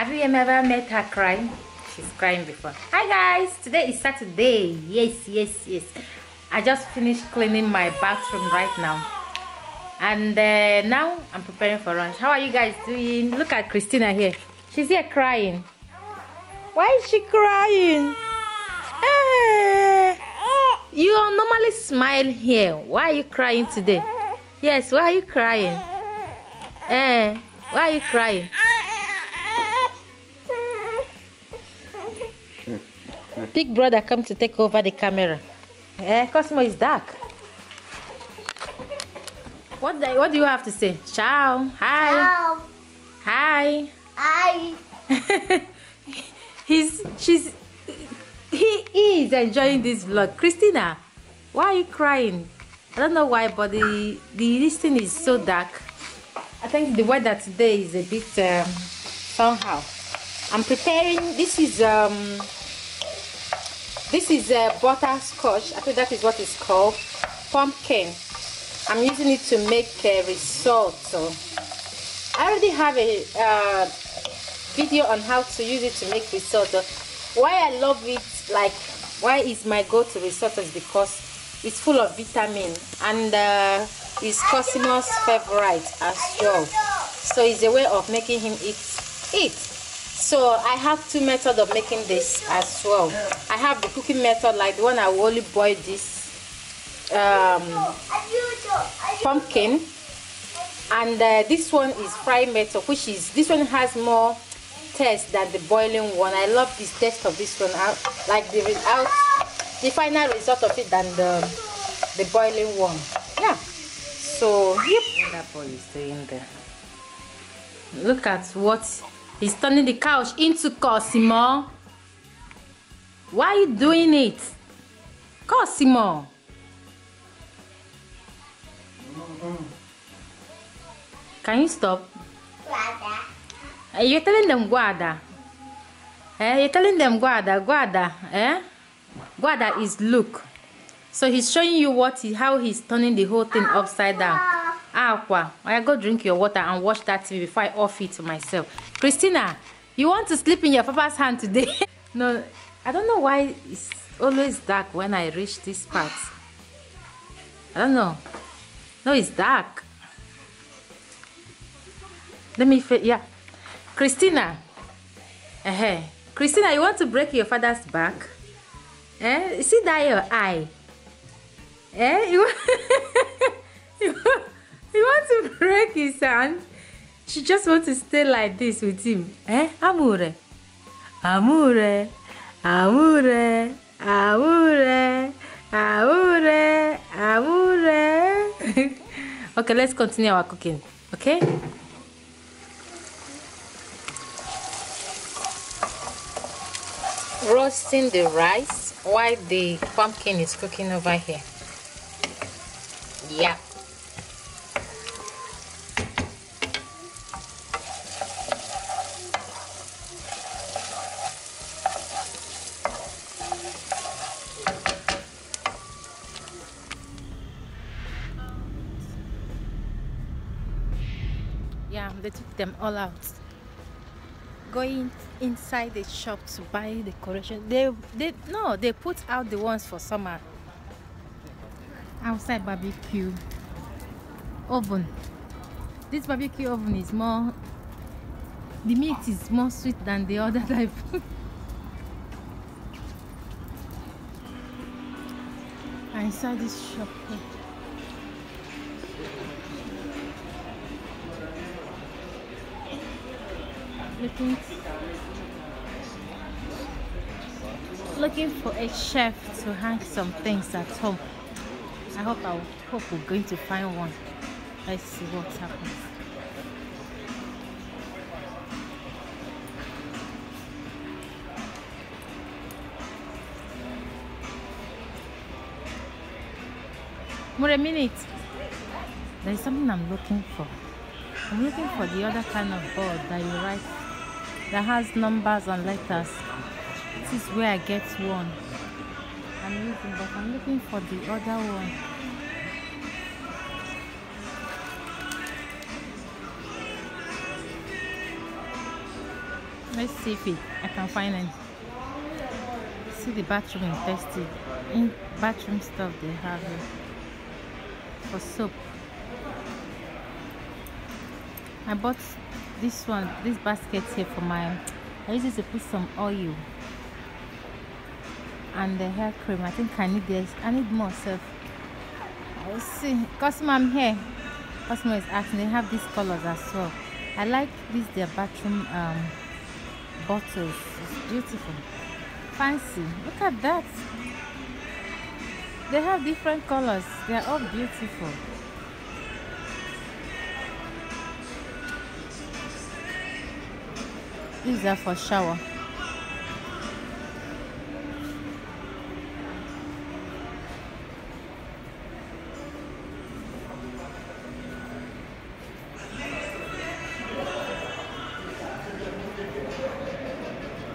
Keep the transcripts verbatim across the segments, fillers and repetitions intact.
Have you ever met her crying? She's crying before. Hi guys, today is Saturday. Yes, yes, yes. I just finished cleaning my bathroom right now, and uh, now I'm preparing for lunch. How are you guys doing? Look at Christina here. She's here crying. Why is she crying? Hey, you normally smile here. Why are you crying today? Yes, why are you crying? Eh, hey, why are you crying? Big brother come to take over the camera. Eh, Cosimo is dark. What do, what do you have to say? Ciao. Hi. Ciao. Hi. Hi. He's she's he is enjoying this vlog. Christina, why are you crying? I don't know why, but the the this thing is so dark. I think the weather today is a bit um, somehow. I'm preparing. This is um. This is a uh, butterscotch. I think that is what it's called. Pumpkin. I'm using it to make a risotto. I already have a uh, video on how to use it to make risotto. Why I love it, like, why is my go-to risotto is because it's full of vitamin, and uh, it's Cosimo's favorite as well. So it's a way of making him eat it. So I have two methods of making this as well. I have the cooking method, like the one I will only boil this um, pumpkin, and uh, this one is fry method, which is this one has more taste than the boiling one. I love this taste of this one. I like the result, the final result of it than the the boiling one. Yeah. So yep. That boy is doing there. Look at what. He's turning the couch into Cosimo. Why are you doing it? Cosimo. Mm-hmm. Can you stop? Guarda. Uh, you're telling them guarda. Uh, you're telling them guarda, guarda. Eh? Guarda is look. So he's showing you what he, how he's turning the whole thing upside down. Aqua, I go drink your water and watch that T V before I offer it to myself. Christina, you want to sleep in your papa's hand today? No, I don't know why it's always dark when I reach this part. I don't know. No, it's dark. Let me, yeah. Christina, uh-huh. Christina, you want to break your father's back? Eh? See that your eye? Eh? You You want to break his hand? She just wants to stay like this with him. Eh? Amore. Amore. Amore. Amore. Amore. Amore. Okay, let's continue our cooking. Okay? Roasting the rice while the pumpkin is cooking over here. Yeah. Yeah, they took them all out. Going inside the shop to buy decoration. They, they, no, they put out the ones for summer. Outside barbecue oven. This barbecue oven is more. The meat is more sweet than the other type. Inside this shop. Looking, looking for a chef to hang some things at home. I hope I hope we're going to find one. Let's see what happens. More a minute. There's something I'm looking for. I'm looking for the other kind of board that you write. That has numbers and letters. This is where I get one. I'm looking, but I'm looking for the other one. I Let's see if it, I can find it. See the bathroom and test it. In bathroom stuff they have here for soap. I bought this one, this basket here for my, I use it to put some oil and the hair cream. I think I need this. I need more self. Let's see. Cosimo, I'm here. Cosimo is asking. They have these colors as well. I like these, their bathroom um, bottles. It's beautiful. Fancy. Look at that. They have different colors. They are all beautiful. These are for shower.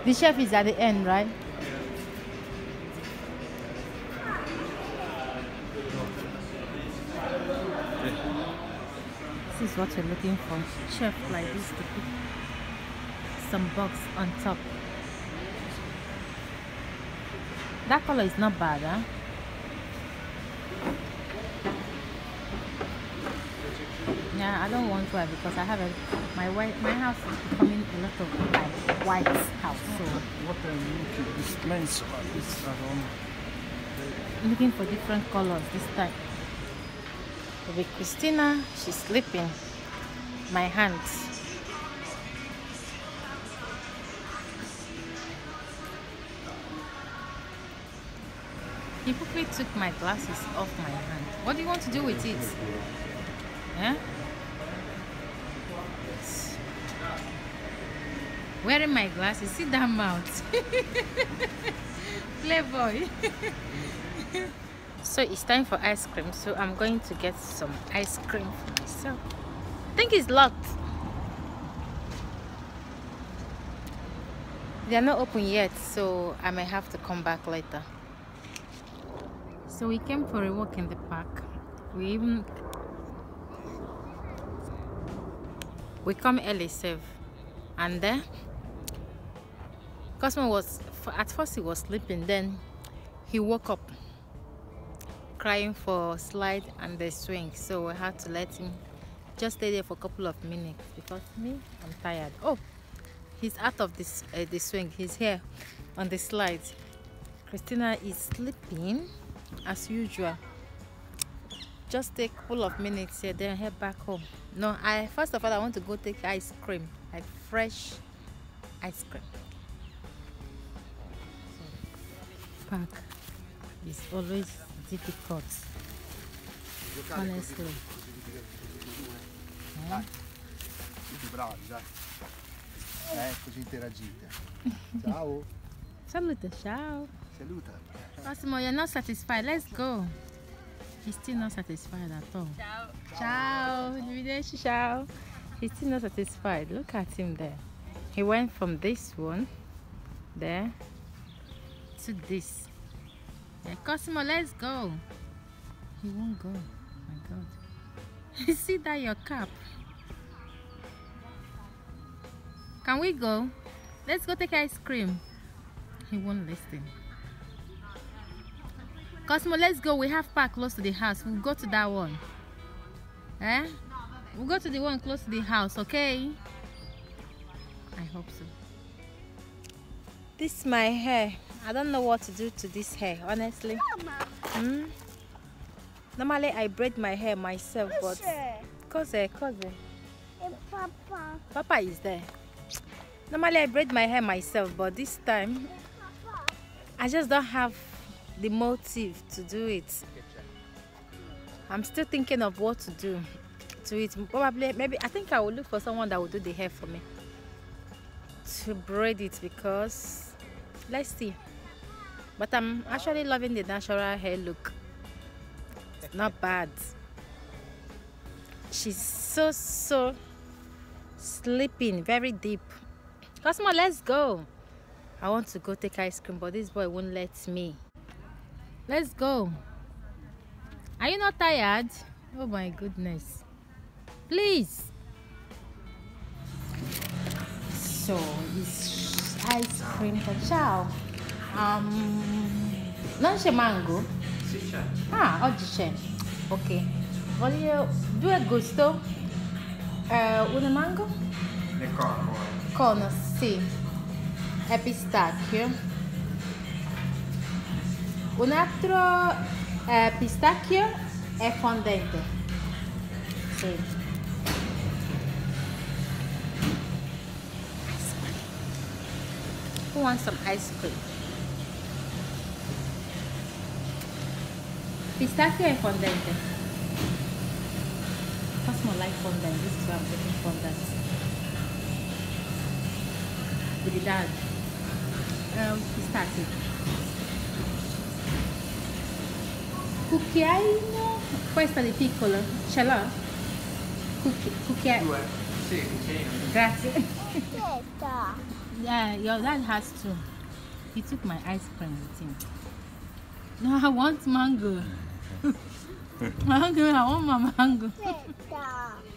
The chef is at the end, right? This is what you're looking for. Chef like this to put some box on top. That color is not bad, huh? Yeah, I don't want white because I have a, my white my house is becoming a lot of like white house. So what are you looking for? This place is around. Looking for different colors this time. With Christina, she's sleeping. My hands. He quickly took my glasses off my hand. What do you want to do with it? Yeah? Wearing my glasses, see that mouth. Playboy. So it's time for ice cream, so I'm going to get some ice cream for myself. I think it's locked. They are not open yet, so I may have to come back later. So we came for a walk in the park. We even we come early, save, and then Cosimo was, at first he was sleeping, then he woke up crying for slide and the swing, so we had to let him just stay there for a couple of minutes because me, I'm tired. Oh, he's out of this uh, the swing, he's here on the slide. Christina is sleeping as usual. Just take a couple of minutes here, then head back home. No, I first of all I want to go take ice cream, like fresh ice cream. Park is always difficult, honestly. Eh? Siete bravi, dai. Eh, così interagite. Ciao. Salute, ciao. Salute. Cosimo, you're not satisfied. Let's go. He's still not satisfied at all. Ciao. Ciao. Ciao. He's still not satisfied. Look at him there. He went from this one there to this. Yeah, Cosimo, let's go. He won't go. My God. You see that your cap? Can we go? Let's go take ice cream. He won't listen. Cosimo, let's go. We have park close to the house. We'll go to that one. Eh? We'll go to the one close to the house, okay? I hope so. This is my hair. I don't know what to do to this hair, honestly. Hmm? Normally, I braid my hair myself, but... Cosè, Cosè. And Papa. Papa is there. Normally, I braid my hair myself, but this time... I just don't have... the motive to do it. I'm still thinking of what to do to it. Probably, maybe I think I will look for someone that will do the hair for me to braid it, because let's see. But I'm actually loving the natural hair look. It's not bad. She's so so sleeping, very deep. Cosimo, let's go. I want to go take ice cream, but this boy won't let me. Let's go. Are you not tired? Oh my goodness. Please. so it's ice cream cacao. Um, non c'è mango? Sì, c'è. Ah, oggi c'è. Ok, voglio due gusto. Uh, uno mango? E cono. Cono, sì. E pistacchio. Un altro uh, pistacchio e fondente. Sì. Who wants some ice cream? Pistachio and fondant. Cosimo likes fondant. This is why I'm getting fondant. With the dad. Um, pistachio. Cucchiaino. Questa di piccolo. Ce l'ho? Cucchiaino. Due. Sì, cucchiaino. Grazie. Yeah, your dad has to. He took my ice cream with him. No, I want mango. Mango, I want my mango.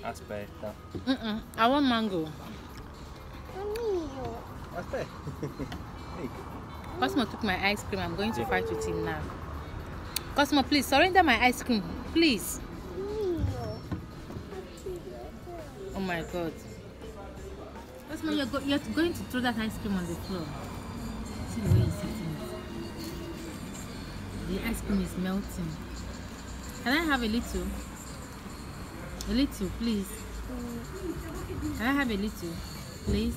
Aspetta. Mm -mm, I want mango. Aspetta. Cosimo took my ice cream. I'm going to fight with him now. Cosimo, please surrender my ice cream. Please. Oh my god. Cosimo, you're, go you're going to throw that ice cream on the floor. See the way you're sitting. The ice cream is melting. Can I have a little? A little, please. Can I have a little, please?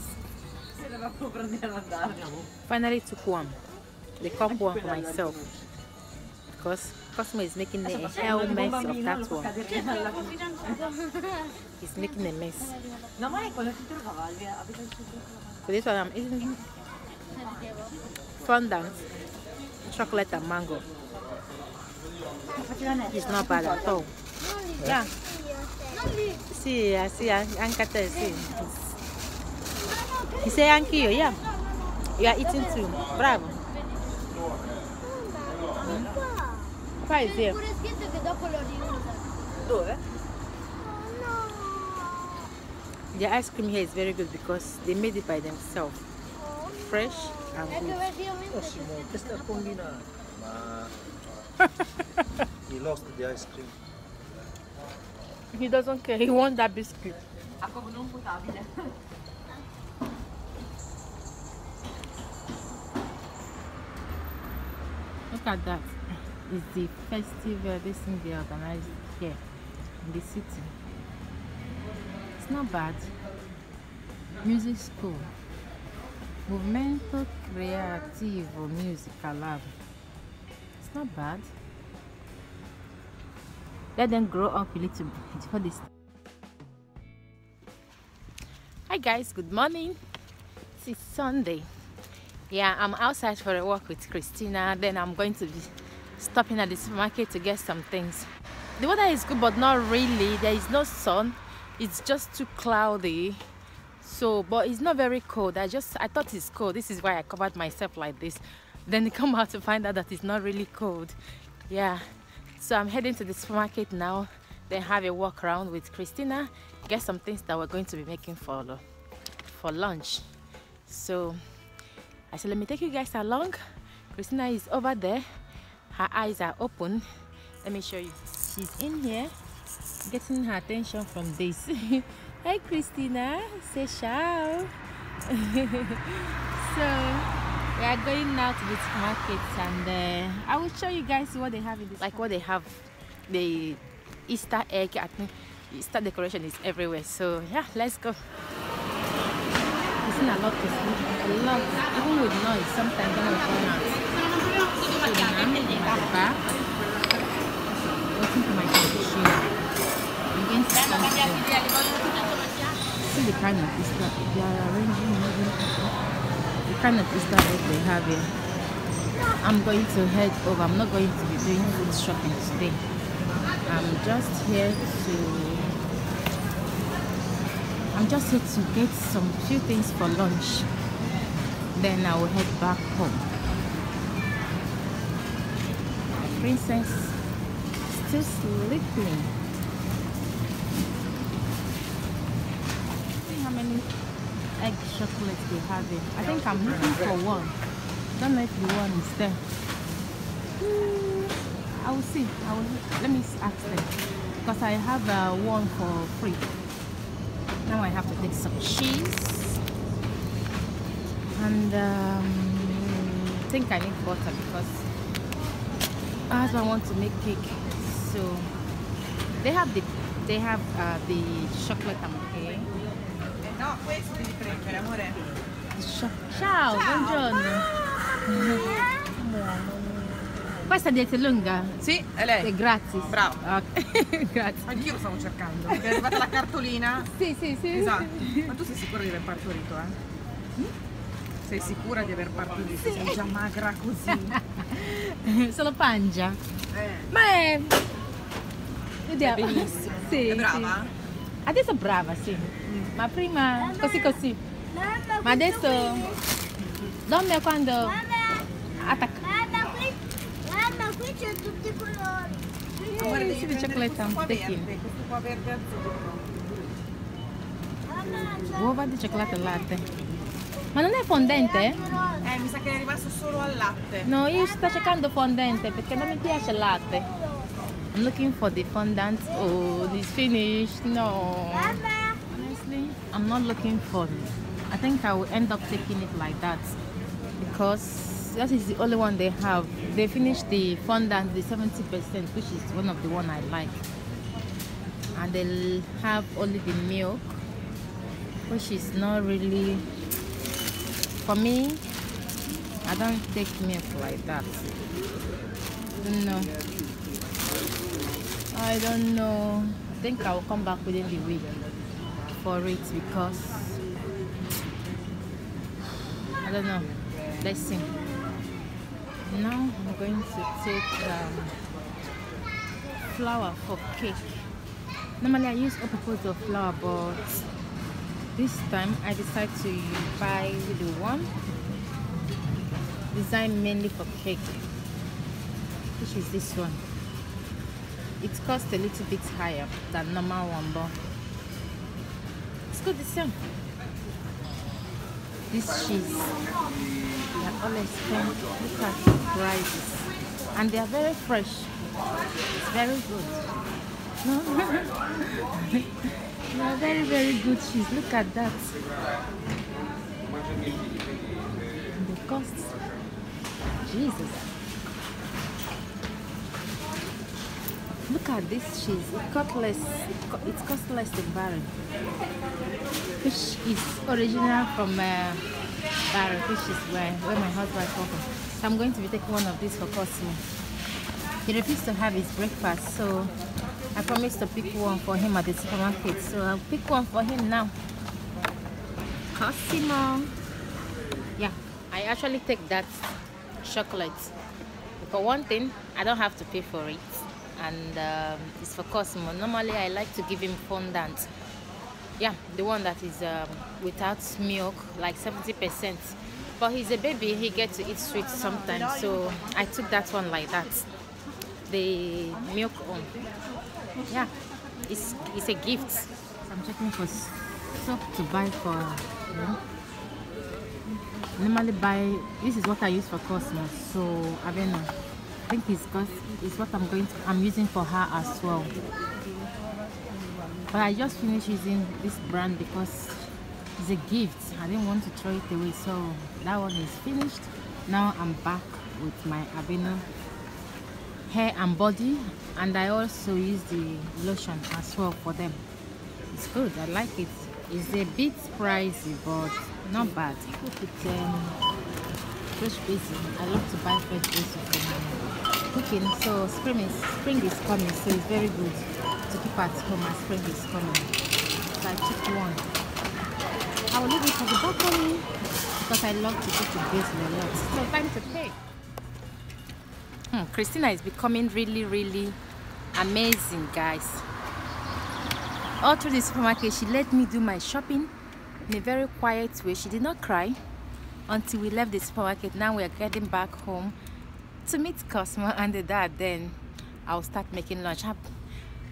Finally took one. The cup one for myself. Because Cosimo is making a hell mess of that one. He's making a mess. For this one, I'm eating fondant, chocolate and mango. It's not bad at all. Yeah. See, I see, Ankata, see. He say, Anki, yeah. You are eating too. Bravo. Qua è zero. Dove? The ice cream here is very good because they made it by themselves. Fresh and good. He lost the ice cream. He doesn't care, he wants that biscuit. Look at that. It's the festival, this thing they organized here in the city. It's not bad. Music school. Movimento Creativo Musical Lab. It's not bad. Let them grow up a little bit for this. Hi guys, good morning. It's Sunday. Yeah, I'm outside for a walk with Christina. Then I'm going to be stopping at the supermarket to get some things. The weather is good, but not really. There is no sun. It's just too cloudy. So, but it's not very cold. I just, I thought it's cold. This is why I covered myself like this. Then I come out to find out that it's not really cold. Yeah. So I'm heading to the supermarket now. Then have a walk around with Christina. Get some things that we're going to be making for, for lunch. So, I said, let me take you guys along. Christina is over there. Her eyes are open. Let me show you. She's in here getting her attention from this. Hi Christina, say ciao. So we are going now to the market, and uh, I will show you guys what they have in this. Like what they have, the Easter egg. I think Easter decoration is everywhere. So yeah, let's go. It's a lot to see. A lot. Even with noise, sometimes when I'm going out. So now I'm in the back, waiting for my condition. Begin to see the kind of Easter they are arranging. The kind of Easter egg they have here. I'm going to head over. I'm not going to be doing food shopping today. I'm just here to. I'm just here to get some few things for lunch. Then I will head back home. Princess still sleeping. See how many egg chocolate they have it. I think I'm looking for one. Don't know if the one is there. Hmm, I will see. I will let me ask them because I have uh, one for free. Now I have to take some cheese and um, I think I need butter because I also want to make cake. So they have the they have uh, the chocolate and cake. No, questo devi prendere, amore. Ciao, ciao, buongiorno. Questa dieta è lunga? Sì, è lei. È gratis. Bravo. Okay. Grazie. Anch'io lo stavo cercando. È arrivata la cartolina? Sì, sì, sì. Esatto. Ma tu sei sicura di aver partorito, eh? Sei sicura di aver partorito? Sì. Sei già magra così. Solo pancia. Eh. Ma è... Vediamo. È bellissimo. Sì, è brava? Sì. Adesso brava, sì, mm. Ma prima così così. Mamma, ma adesso donna quando mamma, attacca. Mamma, qui c'è tutti i colori. Eh, guarda, sì, di cioccolata, questo qua verde, questo qua verde azzurro. Uova di cioccolato al latte. Ma non è fondente? Eh, mi sa che è rimasto solo al latte. No, io sto cercando fondente perché non mi piace il latte. I'm looking for the fondant. Oh, it's finished. No. Mama. Honestly, I'm not looking for it. I think I will end up taking it like that because that is the only one they have. They finished the fondant, the seventy percent, which is one of the one I like. And they have only the milk, which is not really... For me, I don't take milk like that. I don't know. I don't know. I think I will come back within the week for it because I don't know. Let's see. Now I'm going to take um, flour for cake. Normally I use upper pots of flour, but this time I decided to buy the one designed mainly for cake, which is this one. It costs a little bit higher than normal one, but it's good the same. This cheese, they are always thin. Look at the prices. And they are very fresh. It's very good. They are very, very good cheese. Look at that. And the cost. Jesus. Look at this cheese, it costs less, it costs less than barrel, which is original from uh, barrel, which is where, where my husband comes from. So I'm going to be taking one of these for Cosimo. He refused to have his breakfast, so I promised to pick one for him at the supermarket. So I'll pick one for him now. Cosimo. Yeah, I actually take that chocolate. For one thing, I don't have to pay for it. And um, it's for Cosimo. Normally I like to give him fondant. Yeah, the one that is um, without milk, like seventy percent. But he's a baby, he gets to eat sweets sometimes. So I took that one like that. The milk on. Yeah, it's, it's a gift. So I'm checking for soap to buy for... You know? Normally buy... This is what I use for Cosimo. So, I don't know. I think it's, got, it's what I'm going to, I'm using for her as well. But I just finished using this brand because it's a gift. I didn't want to throw it away, so that one is finished. Now I'm back with my Aveeno hair and body, and I also use the lotion as well for them. It's good. I like it. It's a bit pricey, but not bad. It's um, fresh basil. I love to buy fresh basil for them. Cooking, so spring is spring is coming, so it's very good to keep at home as spring is coming. So I took one. I will leave it for the balcony because I love to cook the basil a lot. So time to pay. Hmm, Christina is becoming really, really amazing, guys. All through the supermarket, she let me do my shopping in a very quiet way. She did not cry until we left the supermarket. Now we are getting back home to meet Cosimo and the dad. Then I'll start making lunch.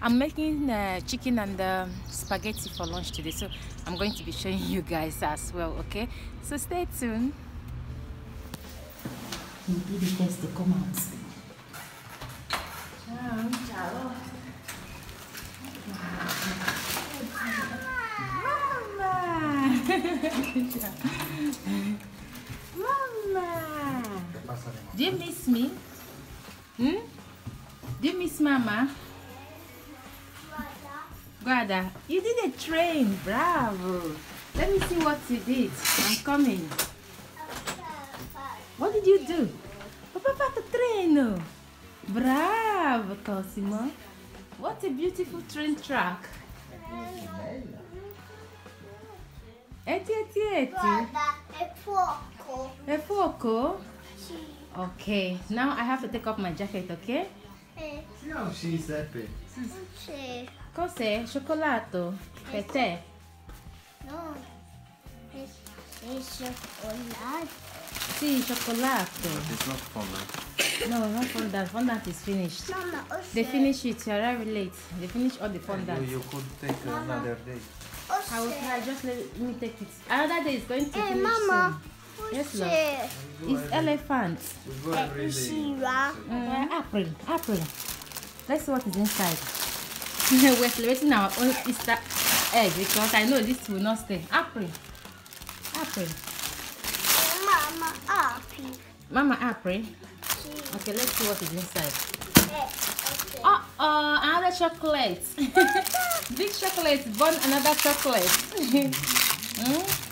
I'm making uh, chicken and uh, spaghetti for lunch today, so I'm going to be showing you guys as well, okay? So stay tuned. You'll be the first to come out. Ciao, ciao. Mamma! Mamma! Do you miss me? Hmm? Do you miss Mama? Guada, you did a train, bravo! Let me see what you did. I'm coming. What did you do? Papa fatto treno! Bravo, Cosimo! What a beautiful train track! Eti, eti, eti! È fuoco! È fuoco? Okay, now I have to take off my jacket, okay? No, she's happy. Cos'è? Cioccolato? Per te? No, è cioccolato. Sì, cioccolato. It's not fondant. No, not fondant. Fondant is finished. Mama, they finish it. You arrive late. They finish all the fondant. You, you could take Mama. another day. I will try. Just let me take it. Another day is going to hey, finish Mama. soon. Yes, love. It's elephant. Uh, apple, apple. Let's see what is inside. We're celebrating our own Easter egg because I know this will not stay. Apple, apple. Mama, apple. Mama, apple. Okay, let's see what is inside. Uh oh, another chocolate. Big chocolate, born another chocolate. mm?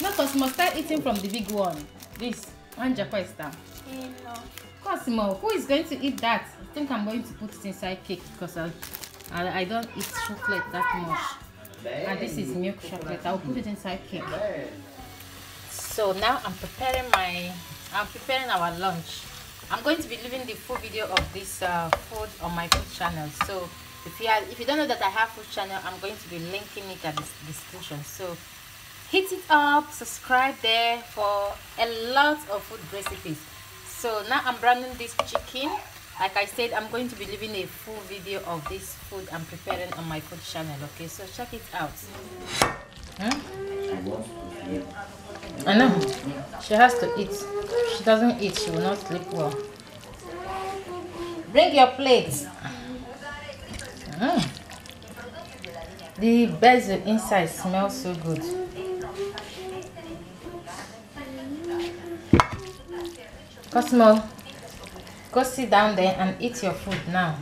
No, Cosimo, start eating from the big one. This, Anja Questa. Cosimo, who is going to eat that? I think I'm going to put it inside cake because I, I, I don't eat chocolate that much. And this is milk chocolate. I'll put it inside cake. So now I'm preparing my, I'm preparing our lunch. I'm going to be leaving the full video of this uh, food on my food channel. So if you, are, if you don't know that I have food channel, I'm going to be linking it at the description. So hit it up, subscribe there for a lot of food recipes. So now I'm branding this chicken. Like I said, I'm going to be leaving a full video of this food I'm preparing on my food channel. Okay, so check it out. Huh? I know. She has to eat. If she doesn't eat, she will not sleep well. Bring your plates. Mm. The basil inside smells so good. Cosimo, go sit down there and eat your food now.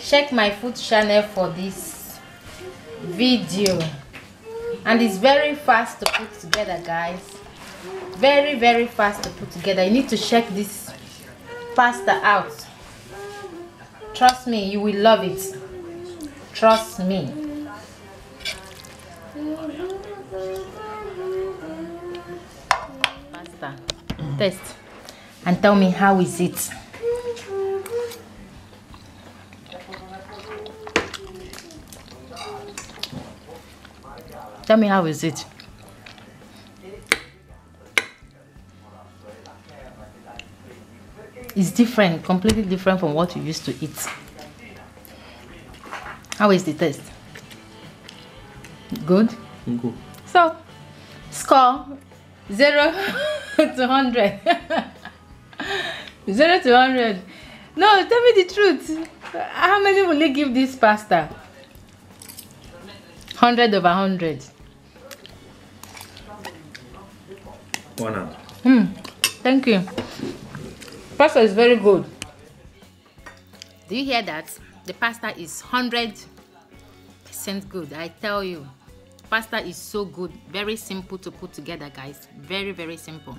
Check my food channel for this video. And it's very fast to put together, guys. Very, very fast to put together. You need to check this pasta out. Trust me, you will love it. Trust me. Taste and tell me how is it. Tell me how is it. It's different, completely different from what you used to eat. How is the taste? Good? Good. So, score zero. to hundred. Zero to hundred. No, tell me the truth. How many will you give this pasta? Hundred over hundred. One out. Hmm. Thank you. Pasta is very good. Do you hear that? The pasta is hundred percent good. I tell you. Pasta is so good, very simple to put together, guys. Very, very simple.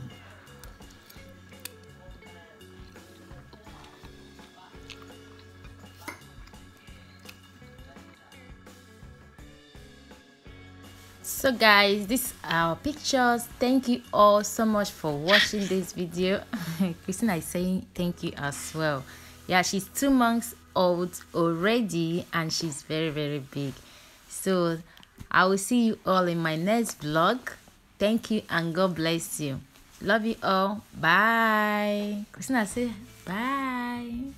So guys, these are our pictures. Thank you all so much for watching this video. Christina is saying thank you as well. Yeah, she's two months old already and she's very, very big. So I will see you all in my next vlog. Thank you and God bless you. Love you all. Bye. Christina, say bye.